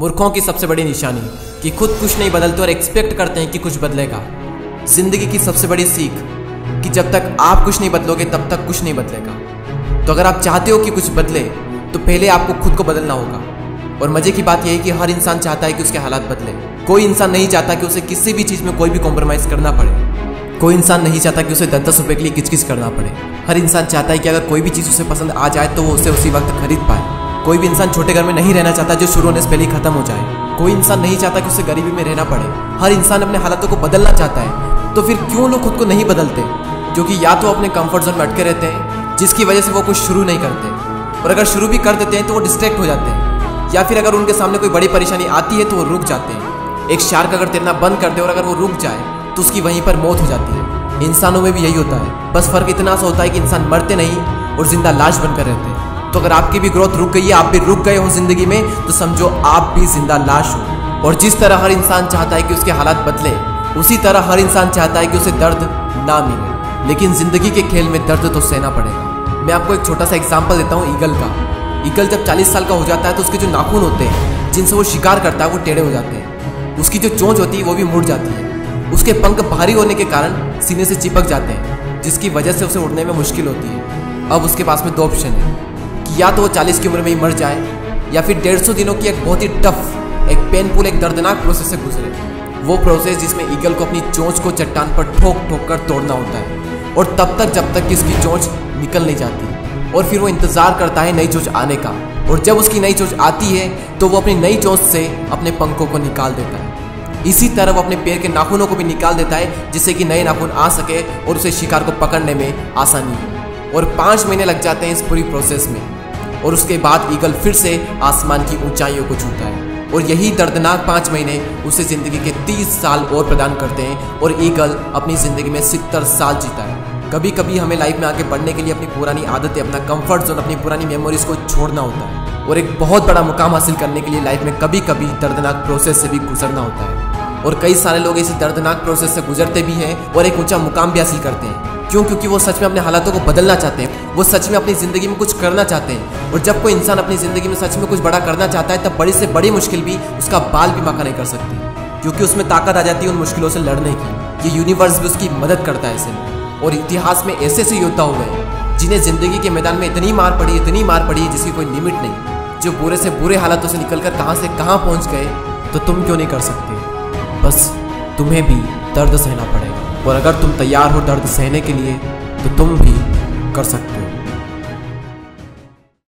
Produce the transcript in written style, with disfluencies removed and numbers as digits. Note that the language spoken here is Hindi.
मूर्खों की सबसे बड़ी निशानी कि खुद कुछ नहीं बदलते और एक्सपेक्ट करते हैं कि कुछ बदलेगा। जिंदगी की सबसे बड़ी सीख कि जब तक आप कुछ नहीं बदलोगे तब तक कुछ नहीं बदलेगा। तो अगर आप चाहते हो कि कुछ बदले तो पहले आपको खुद को बदलना होगा। और मजे की बात यह है कि हर इंसान चाहता है कि उसके हालात बदले। कोई इंसान नहीं चाहता कि उसे किसी भी चीज़ में कोई भी कॉम्प्रोमाइज़ करना पड़े। कोई इंसान नहीं चाहता कि उसे 10-10 रुपये के लिए किचकिच करना पड़े। हर इंसान चाहता है कि अगर कोई भी चीज़ उसे पसंद आ जाए तो वो उसे उसी वक्त खरीद पाए। कोई भी इंसान छोटे घर में नहीं रहना चाहता जो शुरू होने से पहले ही खत्म हो जाए। कोई इंसान नहीं चाहता कि उसे गरीबी में रहना पड़े। हर इंसान अपने हालातों को बदलना चाहता है। तो फिर क्यों लोग खुद को नहीं बदलते, जो कि या तो अपने कंफर्ट जोन में अटके रहते हैं, जिसकी वजह से वो कुछ शुरू नहीं करते, और अगर शुरू भी कर देते हैं तो वो डिस्ट्रैक्ट हो जाते हैं, या फिर अगर उनके सामने कोई बड़ी परेशानी आती है तो वो रुक जाते हैं। एक शार्क अगर तैरना बंद कर दे और अगर वो रुक जाए तो उसकी वहीं पर मौत हो जाती है। इंसानों में भी यही होता है, बस फर्क इतना सा होता है कि इंसान मरते नहीं और जिंदा लाश बनकर रहते हैं। तो अगर आपकी भी ग्रोथ रुक गई है, आप भी रुक गए हो जिंदगी में, तो समझो आप भी जिंदा लाश हो। और जिस तरह हर इंसान चाहता है कि उसके हालात बदले, उसी तरह हर इंसान चाहता है कि उसे दर्द ना मिले। लेकिन जिंदगी के खेल में दर्द तो सहना पड़ेगा। मैं आपको एक छोटा सा एग्जाम्पल देता हूँ ईगल का। ईगल जब 40 साल का हो जाता है तो उसके जो नाखून होते हैं जिनसे वो शिकार करता है वो टेढ़े हो जाते हैं। उसकी जो चोंच होती है वो भी मुड़ जाती है। उसके पंख भारी होने के कारण सीने से चिपक जाते हैं, जिसकी वजह से उसे उड़ने में मुश्किल होती है। अब उसके पास में 2 ऑप्शन है कि या तो वो 40 की उम्र में ही मर जाए, या फिर 150 दिनों की एक बहुत ही टफ, एक पेनफुल, एक दर्दनाक प्रोसेस से गुजरे। वो प्रोसेस जिसमें ईगल को अपनी चोंच को चट्टान पर ठोक ठोक कर तोड़ना होता है, और तब तक जब तक कि उसकी चोंच निकल नहीं जाती। और फिर वो इंतज़ार करता है नई चोंच आने का, और जब उसकी नई चोंच आती है तो वो अपनी नई चोंच से अपने पंखों को निकाल देता है। इसी तरह वो अपने पैर के नाखूनों को भी निकाल देता है, जिससे कि नए नाखून आ सके और उसे शिकार को पकड़ने में आसानी हो। और 5 महीने लग जाते हैं इस पूरी प्रोसेस में, और उसके बाद ईगल फिर से आसमान की ऊंचाइयों को छूता है। और यही दर्दनाक 5 महीने उसे ज़िंदगी के 30 साल और प्रदान करते हैं, और ईगल अपनी ज़िंदगी में 70 साल जीता है। कभी कभी हमें लाइफ में आगे बढ़ने के लिए अपनी पुरानी आदतें, अपना कंफर्ट जोन, अपनी पुरानी मेमोरीज को छोड़ना होता है, और एक बहुत बड़ा मुकाम हासिल करने के लिए लाइफ में कभी कभी दर्दनाक प्रोसेस से भी गुजरना होता है। और कई सारे लोग इसी दर्दनाक प्रोसेस से गुजरते भी हैं और एक ऊंचा मुकाम भी हासिल करते हैं। क्यों? क्योंकि वो सच में अपने हालातों को बदलना चाहते हैं, वो सच में अपनी ज़िंदगी में कुछ करना चाहते हैं। और जब कोई इंसान अपनी ज़िंदगी में सच में कुछ बड़ा करना चाहता है तब बड़ी से बड़ी मुश्किल भी उसका बाल भी माका नहीं कर सकती, क्योंकि उसमें ताकत आ जाती है उन मुश्किलों से लड़ने की। ये यूनिवर्स भी उसकी मदद करता है इसमें। और इतिहास में ऐसे से योद्धा हुए हैं जिन्हें ज़िंदगी के मैदान में इतनी मार पड़ी जिसकी कोई लिमिट नहीं, जो बुरे से बुरे हालातों से निकलकर कहाँ से कहाँ पहुँच गए। तो तुम क्यों नहीं कर सकते? बस तुम्हें भी दर्द सहना पड़ेगा, और अगर तुम तैयार हो दर्द सहने के लिए तो तुम भी कर सकते हो।